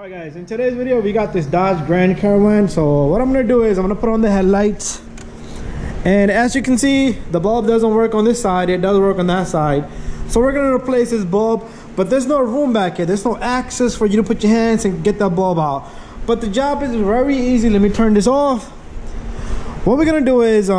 Alright guys, in today's video we got this Dodge Grand Caravan. So what I'm going to do is I'm going to put on the headlights. And as you can see, the bulb doesn't work on this side, it does work on that side. So we're going to replace this bulb, but there's no room back here. There's no access for you to put your hands and get that bulb out. But the job is very easy. Let me turn this off. What we're going to do is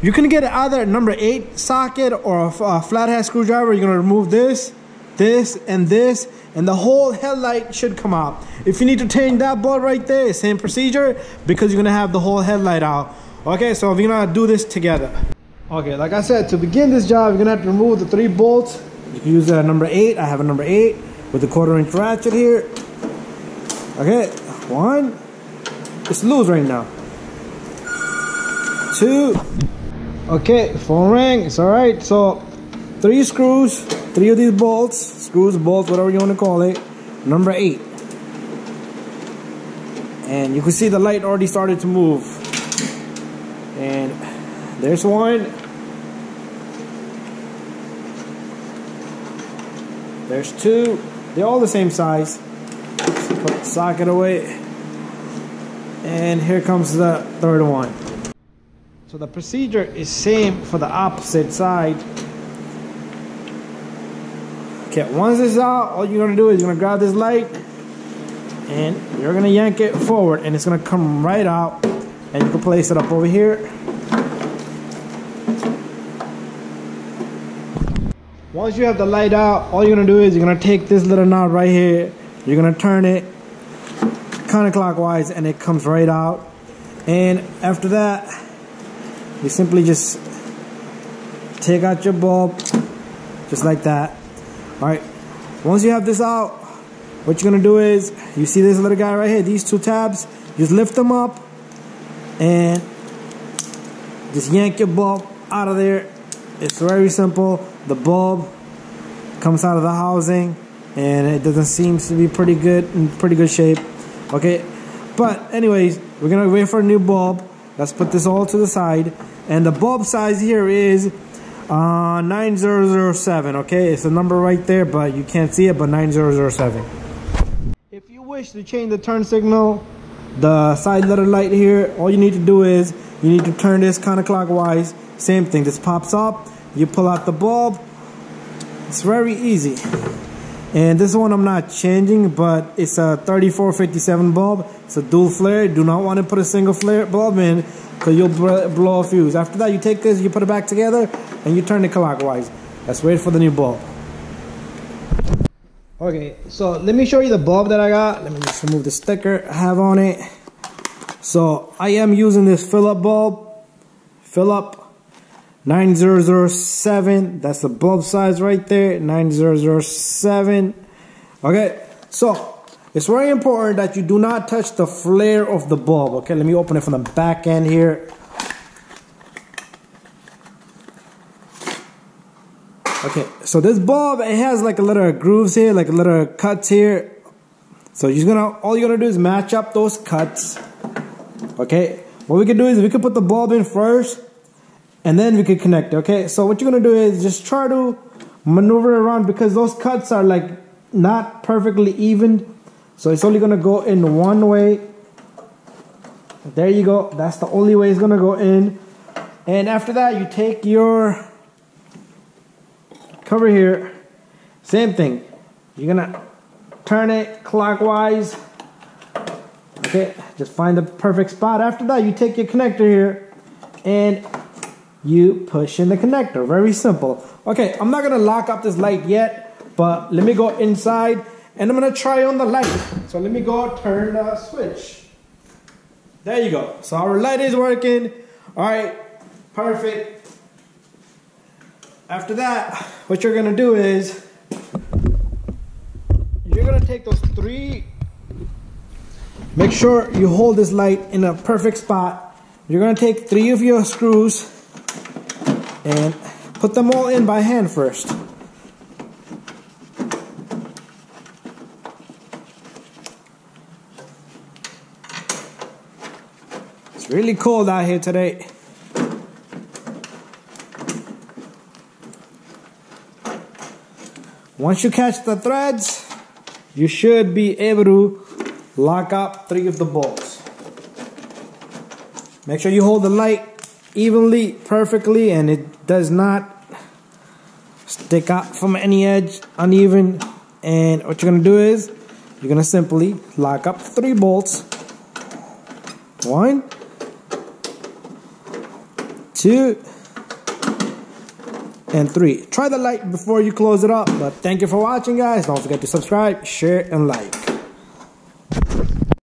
you can get either a number 8 socket or a flathead screwdriver. You're going to remove this, this, and this, and the whole headlight should come out. If you need to change that bulb right there, same procedure, because you're going to have the whole headlight out. Okay, so we're gonna do this together. Okay, like I said, to begin this job, you're gonna have to remove the 3 bolts. You can use a number 8. I have a number 8 with a 1/4 inch ratchet here. Okay, 1. It's loose right now. 2. Okay, phone rang. It's all right. So 3 screws, 3 of these bolts, screws, bolts, whatever you want to call it. Number 8. And you can see the light already started to move. And there's one. There's 2. They're all the same size. Just put the socket away. And here comes the 3rd one. So the procedure is same for the opposite side. Okay, once it's out, all you're gonna do is you're gonna grab this light and you're gonna yank it forward and it's gonna come right out. And you can place it up over here. Once you have the light out, all you're gonna do is you're gonna take this little knob right here, you're gonna turn it counterclockwise and it comes right out. And after that, you simply just take out your bulb, just like that. Alright, once you have this out, what you're gonna do is, you see this little guy right here, these 2 tabs, just lift them up and just yank your bulb out of there. It's very simple. The bulb comes out of the housing and it doesn't seem to be in pretty good shape. Okay, but anyways, we're gonna wait for a new bulb. Let's put this all to the side, and the bulb size here is 9007. Okay, it's a number right there, but you can't see it, but 9007. If you wish to change the turn signal, the side letter light here, all you need to do is you need to turn this counterclockwise. Same thing, this pops up, you pull out the bulb. It's very easy. And this one I'm not changing, but it's a 3457 bulb. It's a dual flare. Do not want to put a single flare bulb in because you'll blow a fuse. After that, you take this, you put it back together, and you turn it clockwise. Let's wait for the new bulb. Okay, so let me show you the bulb that I got. Let me just remove the sticker I have on it. So I am using this Philips bulb, Philips 9007. That's the bulb size right there, 9007. Okay, so it's very important that you do not touch the flare of the bulb. Okay, let me open it from the back end here. Okay, so this bulb, it has like a little grooves here, like a little cuts here. So all you're gonna do is match up those cuts. Okay, what we can do is we can put the bulb in first and then we can connect. Okay, so what you're gonna do is just try to maneuver around because those cuts are like not perfectly even. So it's only gonna go in one way. There you go, that's the only way it's gonna go in. And after that, you take your cover here, same thing, you're gonna turn it clockwise. Okay, just find the perfect spot. After that, you take your connector here and you push in the connector. Very simple. Okay, I'm not gonna lock up this light yet, but let me go inside and I'm gonna try on the light. So let me go turn the switch. There you go. So our light is working. All right, perfect. After that, what you're gonna do is you're gonna take those 3, make sure you hold this light in a perfect spot. You're gonna take 3 of your screws and put them all in by hand first. It's really cold out here today. Once you catch the threads, you should be able to Lock up 3 of the bolts. Make sure you hold the light evenly, perfectly, and it does not stick out from any edge, uneven. And what you're going to do is, you're going to simply lock up 3 bolts. 1, 2, and 3. Try the light before you close it up. But thank you for watching, guys. Don't forget to subscribe, share, and like.